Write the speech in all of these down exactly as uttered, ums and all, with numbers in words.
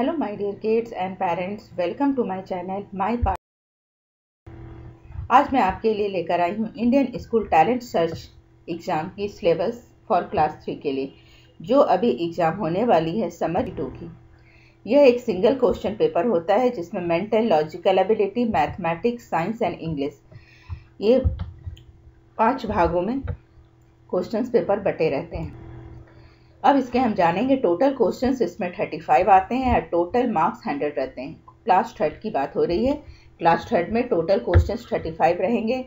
Hello my dear kids and parents, welcome to my channel My पाठशाला। आज मैं आपके लिए लेकर आई हूँ Indian school talent search exam की सिलेबस फॉर क्लास थ्री के लिए, जो अभी एग्ज़ाम होने वाली है समर टू की। यह एक सिंगल क्वेश्चन पेपर होता है जिसमें mental, logical ability, mathematics, science and English ये पांच भागों में क्वेश्चंस पेपर बटे रहते हैं। अब इसके हम जानेंगे टोटल क्वेश्चंस इसमें पैंतीस आते हैं और टोटल मार्क्स सौ रहते हैं। क्लास थर्ड की बात हो रही है, क्लास थर्ड में टोटल क्वेश्चंस पैंतीस रहेंगे,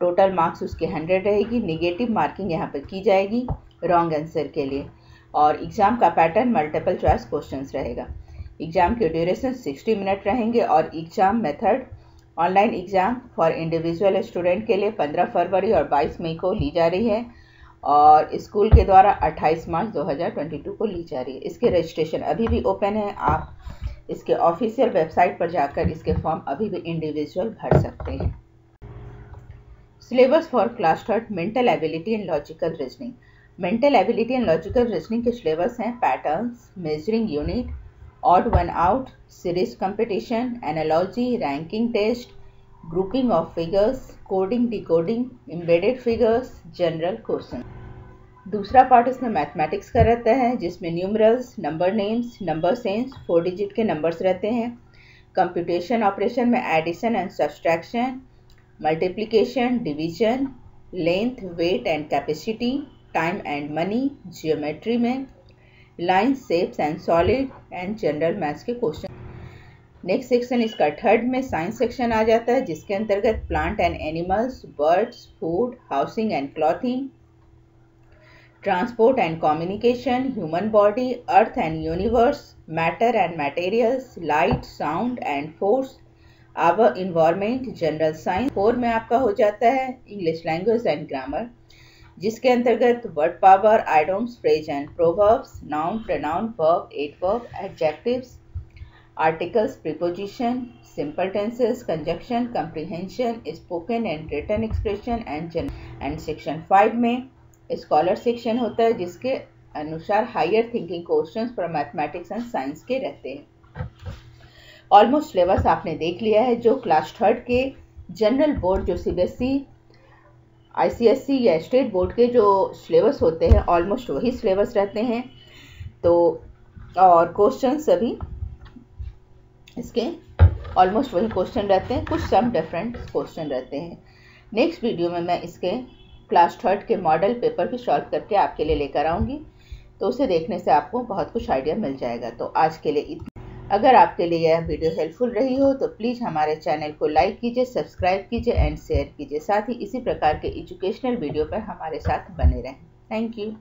टोटल मार्क्स उसके सौ रहेगी। नेगेटिव मार्किंग यहाँ पर की जाएगी रॉन्ग आंसर के लिए। और एग्ज़ाम का पैटर्न मल्टीपल चॉइस क्वेश्चंस रहेगा। एग्ज़ाम के ड्यूरेशन साठ मिनट रहेंगे और exam method online exam for individual student के लिए पंद्रह फरवरी और बाईस मई को ली जा रही है और स्कूल के द्वारा अट्ठाईस मार्च दो हज़ार बाईस को ली जा रही है। इसके रजिस्ट्रेशन अभी भी ओपन है, आप इसके ऑफिशियल वेबसाइट पर जाकर इसके फॉर्म अभी भी इंडिविजुअल भर सकते हैं। Syllabus for class third mental ability and logical reasoning. Mental ability and logical reasoning के सिलेबस हैं patterns, measuring unit, odd one out, series competition, analogy, ranking test, grouping of figures, coding, decoding, embedded figures, general question. दूसरा part इसमें mathematics का रहता है जिसमें numerals, number names, number sense, four digit के numbers रहते हैं। कंप्यूटेशन ऑपरेशन में addition and subtraction, multiplication, division, length, wait and capacity, time and money, geometry में line, shapes and solid and general maths के क्वेश्चन। नेक्स्ट सेक्शन इसका third में science section आ जाता है जिसके अंतर्गत plant and animals, birds, food, housing and clothing, transport and communication, human body, earth and universe, matter and materials, light, sound and force, our environment, general science. Four में आपका हो जाता है इंग्लिश लैंग्वेज एंड ग्रामर जिसके अंतर्गत word power, idioms, phrase and proverbs, noun, pronoun, verb, adverb, adjectives, articles, preposition, simple tenses, conjunction, comprehension, spoken and written expression and general. And section five में scholar section होता है जिसके अनुसार higher thinking questions for mathematics and science के रहते हैं। Almost syllabus आपने देख लिया है जो क्लास थर्ड के जनरल बोर्ड, जो सीबीएसई, आईसीएससी या स्टेट बोर्ड के जो सिलेबस होते हैं ऑलमोस्ट वही सिलेबस रहते हैं। तो और क्वेश्चन सभी इसके ऑलमोस्ट वही क्वेश्चन रहते हैं, कुछ सम डिफरेंट क्वेश्चन रहते हैं। नेक्स्ट वीडियो में मैं इसके क्लास थर्ड के मॉडल पेपर भी सॉल्व करके आपके लिए लेकर आऊँगी, तो उसे देखने से आपको बहुत कुछ आइडिया मिल जाएगा। तो आज के लिए इतना। अगर आपके लिए यह वीडियो हेल्पफुल रही हो तो प्लीज़ हमारे चैनल को लाइक कीजिए, सब्सक्राइब कीजिए एंड शेयर कीजिए। साथ ही इसी प्रकार के एजुकेशनल वीडियो पर हमारे साथ बने रहें। Thank you.